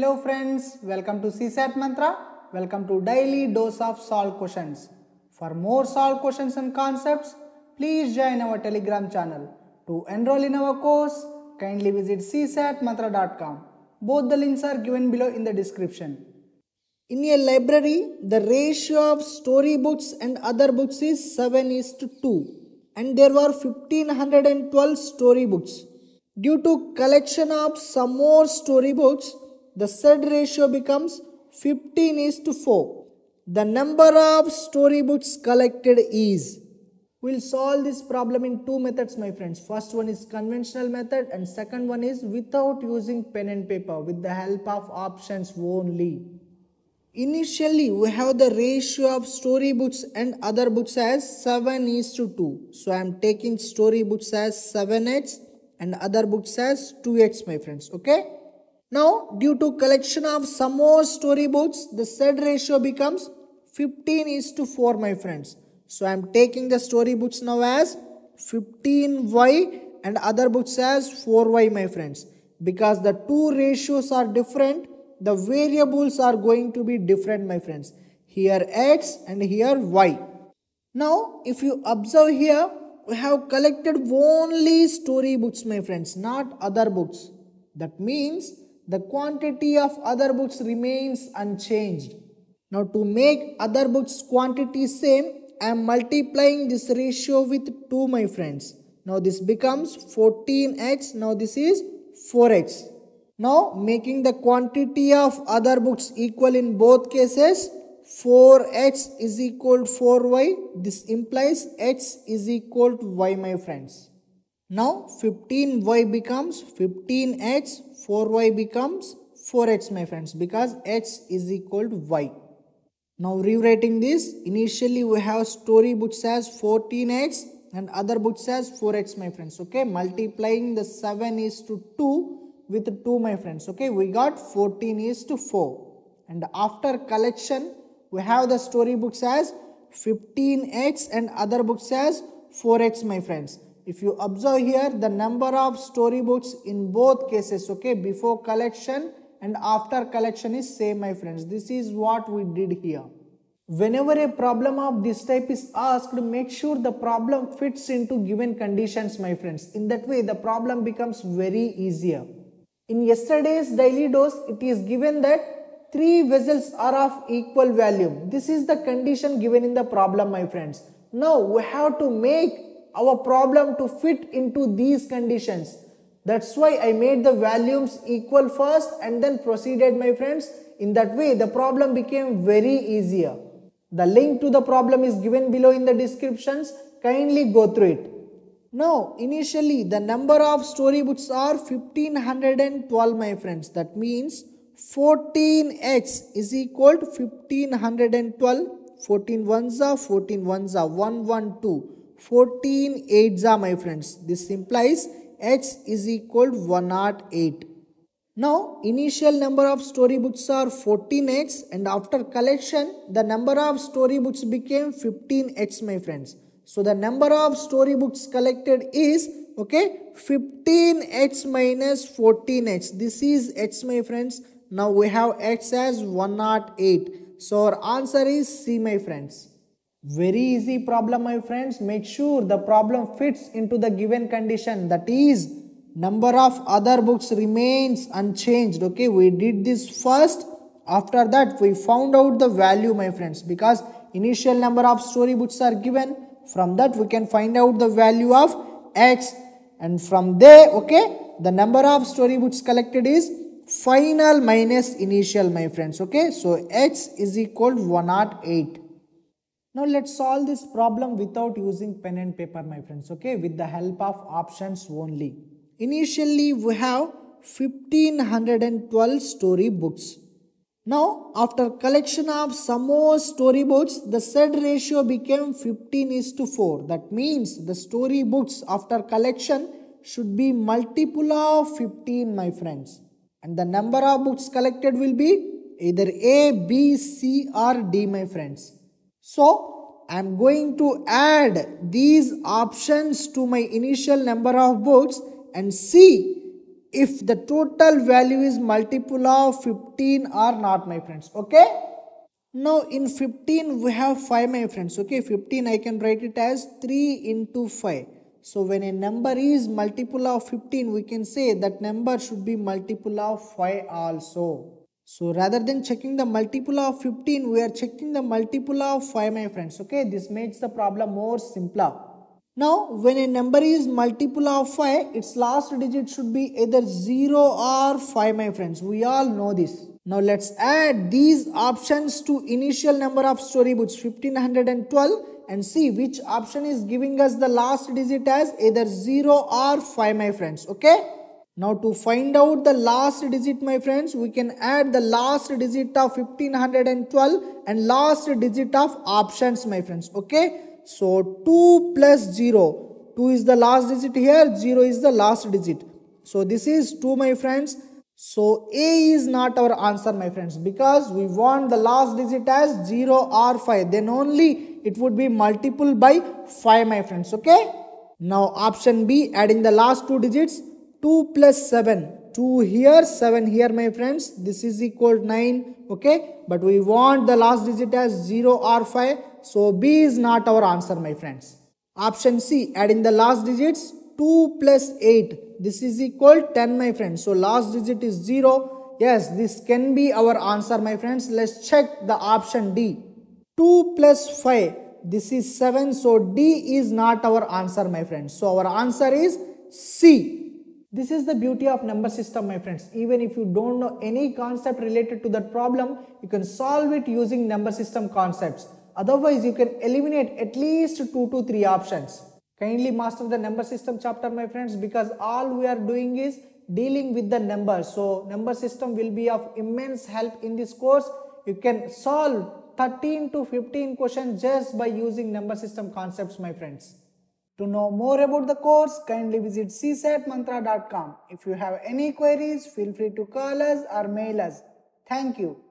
Hello friends, welcome to CSAT Mantra. Welcome to Daily Dose of Solved Questions. For more solved questions and concepts, please join our Telegram channel. To enroll in our course, kindly visit CSATmantra.com. Both the links are given below in the description. In a library, the ratio of story books and other books is 7:2 and there were 1512 story books. Due to collection of some more story books, the said ratio becomes 15:4. The number of story books collected is. We'll solve this problem in two methods, my friends. First one is conventional method and second one is without using pen and paper, with the help of options only. Initially, we have the ratio of story books and other books as 7:2. So I am taking story books as 7x and other books as 2x, my friends. Okay. Now, due to collection of some more story books, the said ratio becomes 15:4, my friends. So, I am taking the story books now as 15y and other books as 4y, my friends. Because the two ratios are different, the variables are going to be different, my friends. Here x and here y. Now, if you observe here, we have collected only story books, my friends, not other books. That means the quantity of other books remains unchanged. Now to make other books quantity same, I am multiplying this ratio with 2, my friends. Now this becomes 14x. Now this is 4x. Now making the quantity of other books equal in both cases, 4x is equal to 4y. This implies x is equal to y, my friends. Now 15y becomes 15x, 4y becomes 4x, my friends, because x is equal to y. Now rewriting this, initially we have story books as 14x and other books as 4x, my friends. Okay, multiplying the 7:2 with 2, my friends. Okay, we got 14:4. And after collection, we have the story books as 15x and other books as 4x, my friends. If you observe here, the number of story books in both cases, okay, before collection and after collection is same, my friends. This is what we did here. Whenever a problem of this type is asked, make sure the problem fits into given conditions, my friends. In that way, the problem becomes very easier. In yesterday's daily dose, it is given that 3 vessels are of equal volume. This is the condition given in the problem, my friends. Now, we have to make our problem to fit into these conditions. That's why I made the volumes equal first and then proceeded, my friends. In that way, the problem became very easier. The link to the problem is given below in the descriptions. Kindly go through it. Now, initially the number of story books are 1512, my friends. That means 14x is equal to 1512. 14 ones are 14 ones are 112. 14 8s are, my friends. This implies x is equal to 108. Now, initial number of story books are 14x and after collection, the number of story books became 15x, my friends. So, the number of story books collected is, okay, 15x minus 14x. This is x, my friends. Now, we have x as 108. So, our answer is C, my friends. Very easy problem, my friends. Make sure the problem fits into the given condition, that is number of other books remains unchanged. Okay, we did this first. After that, we found out the value, my friends, because initial number of story books are given. From that, we can find out the value of x, and from there, okay, the number of story books collected is final minus initial, my friends. Okay, so x is equal to 108. Now let's solve this problem without using pen and paper, my friends, okay, with the help of options only. Initially, we have 1512 story books. Now, after collection of some more story books, the said ratio became 15:4. That means the story books after collection should be multiple of 15, my friends. And the number of books collected will be either A, B, C or D, my friends. So, I am going to add these options to my initial number of books and see if the total value is multiple of 15 or not, my friends. Okay, now in 15 we have 5, my friends. Okay, 15 I can write it as 3 into 5. So when a number is multiple of 15, we can say that number should be multiple of 5 also. So rather than checking the multiple of 15, we are checking the multiple of 5, my friends. Okay, this makes the problem more simpler. Now when a number is multiple of 5, its last digit should be either 0 or 5, my friends. We all know this. Now let's add these options to initial number of storybooks 1512 and see which option is giving us the last digit as either 0 or 5, my friends. Okay, now to find out the last digit, my friends, we can add the last digit of 1512 and last digit of options, my friends. Okay, so 2 plus 0, 2 is the last digit here, 0 is the last digit, so this is 2, my friends. So A is not our answer, my friends, because we want the last digit as 0 or 5. Then only it would be multiple by 5, my friends. Okay. Now option B, adding the last two digits, 2 plus 7. 2 here, 7 here, my friends. This is equal to 9. Okay. But we want the last digit as 0 or 5. So B is not our answer, my friends. Option C, adding the last digits, 2 plus 8. This is equal 10, my friends. So last digit is 0. Yes, this can be our answer, my friends. Let's check the option D. 2 plus 5. This is 7. So D is not our answer, my friends. So our answer is C. This is the beauty of number system, my friends. Even if you don't know any concept related to that problem, you can solve it using number system concepts. Otherwise, you can eliminate at least 2 to 3 options. Kindly master the number system chapter, my friends, because all we are doing is dealing with the numbers. So number system will be of immense help in this course. You can solve 13 to 15 questions just by using number system concepts, my friends. To know more about the course, kindly visit CSATmantra.com. If you have any queries, feel free to call us or mail us. Thank you.